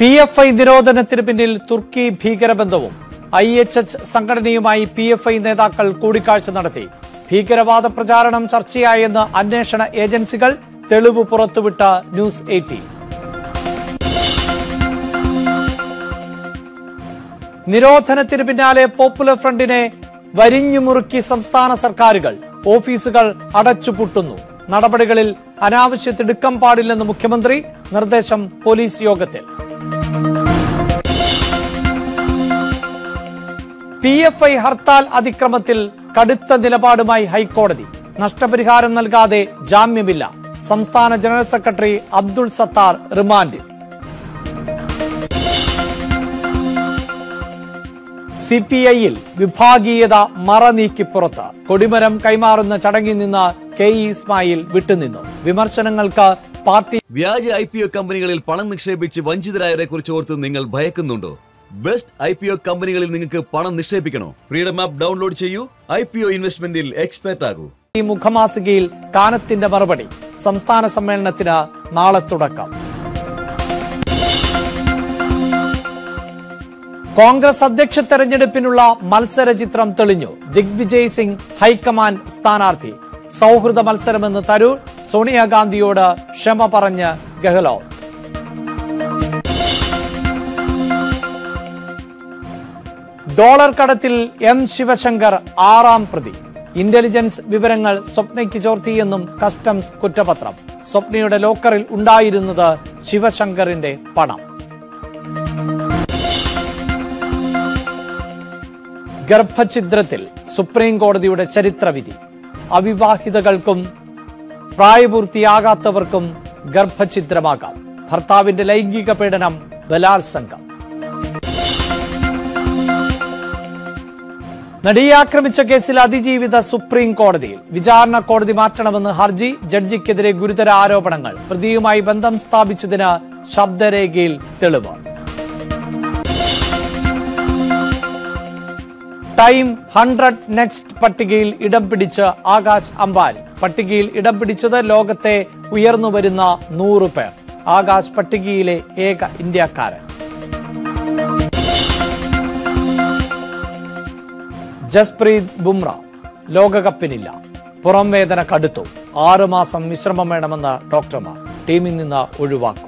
PFI നിരോധനത്തിന് പിന്നിൽ തുർക്കി ഭീകരബന്ധവും IHH സംഘടനയുമായി PFI നേതാക്കൾ കൂടിക്കാഴ്ച നടത്തി. ഭീകരവാദ പ്രചാരണം ചർച്ചയായെന്ന് അന്വേഷണ ഏജൻസികൾ തെളിവ് പുറത്തുവിട്ട ന്യൂസ് 18. നിരോധനത്തിന് പിന്നാലെ പോപ്പുലർ ഫ്രണ്ടിനെ വരിഞ്ഞുമുറുക്കി സംസ്ഥാന സർക്കാരുകൾ, ഓഫീസുകൾ അടച്ചുപൂട്ടുന്നു. നടപടികളിൽ അനാവശ്യ തിടുക്കം പാടില്ലെന്ന് മുഖ്യമന്ത്രി നിർദ്ദേശം. പോലീസ് യോഗത്തിൽ PFI ഹർത്താൽ അതിക്രമത്തിൽ കടുത്ത നിലപാടുമായി ഹൈക്കോടതി. നഷ്ടപരിഹാരം നൽകാതെ ജാമ്യമില്ല. സംസ്ഥാന ജനറൽ സെക്രട്ടറി അബ്ദുൾ സത്താർ റിമാൻഡിൽ. CPI-യിൽ വിഭാഗീയത മറനീക്കി പുറത്ത്. കൊടിമരം കൈമാറുന്ന ചടങ്ങിൽ നിന്ന് KE ഇസ്മായിൽ വിട്ടുനിന്നു. വിമർശനങ്ങൾക്ക് പാർട്ടി. വ്യാജ IPO കമ്പനികളിൽ പണം നിക്ഷേപിച്ച് വഞ്ചിതരായവരെ കുറിച്ച് ഓർത്ത് നിങ്ങൾ ഭയക്കുന്നുണ്ടോ? ബെസ്റ്റ് IPO കമ്പനികളിൽ നിങ്ങൾക്ക് പണം നിക്ഷേപിക്കണോ? ഫ്രീഡം ആപ്പ് ഡൗൺലോഡ് ചെയ്യൂ. IPO ഇൻവെസ്റ്റ്മെന്റിൽ എക്സ്പെർട്ട് ആകൂ. ഈ മുഖമാസികയിൽ കാനത്തിന്റെ മറുപടി. സംസ്ഥാന സമ്മേളനത്തിന് നാളെ തുടക്കം. കോൺഗ്രസ് അധ്യക്ഷ തെരഞ്ഞെടുപ്പിനുള്ള മത്സര ചിത്രം തെളിഞ്ഞു. ദിഗ്വിജയ് സിംഗ് ഹൈക്കമാൻഡ് സ്ഥാനാർത്ഥി. സൗഹൃദ മത്സരമെന്ന് തരൂർ. സോണിയാഗാന്ധിയോട് ക്ഷമ പറഞ്ഞ് ഗെഹ്ലോട്ട്. ഡോളർ കടത്തിൽ M ശിവശങ്കർ ആറാം പ്രതി. ഇന്റലിജൻസ് വിവരങ്ങൾ സ്വപ്നയ്ക്ക് ചോർത്തിയെന്നും കസ്റ്റംസ് കുറ്റപത്രം. സ്വപ്നയുടെ ലോക്കറിൽ ഉണ്ടായിരുന്നത് ശിവശങ്കറിന്റെ പണം. ഗർഭഛിദ്രത്തിൽ സുപ്രീം കോടതിയുടെ ചരിത്രവിധി. അവിവാഹിതകൾക്കും പ്രായപൂർത്തിയാകാത്തവർക്കും ഗർഭഛിദ്രമാകാം. ഭർത്താവിന്റെ ലൈംഗിക പീഡനം ബലാത്സംഗം. നടിയെ ആക്രമിച്ച കേസിൽ അതിജീവിത സുപ്രീം കോടതിയിൽ. വിചാരണ കോടതി മാറ്റണമെന്ന് ഹർജി. ജഡ്ജിക്കെതിരെ ഗുരുതര ആരോപണങ്ങൾ. പ്രതിയുമായി ബന്ധം സ്ഥാപിച്ചതിന് ശബ്ദരേഖയിൽ തെളിവ്. ടൈം 100 നെക്സ്റ്റ് പട്ടികയിൽ ഇടം പിടിച്ച് ആകാശ് അംബാനി. പട്ടികയിൽ ഇടം പിടിച്ചത് ലോകത്തെ ഉയർന്നു വരുന്ന 100 പേർ. ആകാശ് പട്ടികയിലെ ഏക ഇന്ത്യക്കാരൻ. ജസ്പ്രീത് ബുംറ ലോകകപ്പിനില്ല. പുറംവേദന കടുത്തു. 6 മാസം വിശ്രമം വേണമെന്ന് ഡോക്ടർമാർ. ടീമിൽ നിന്ന് ഒഴിവാക്കും.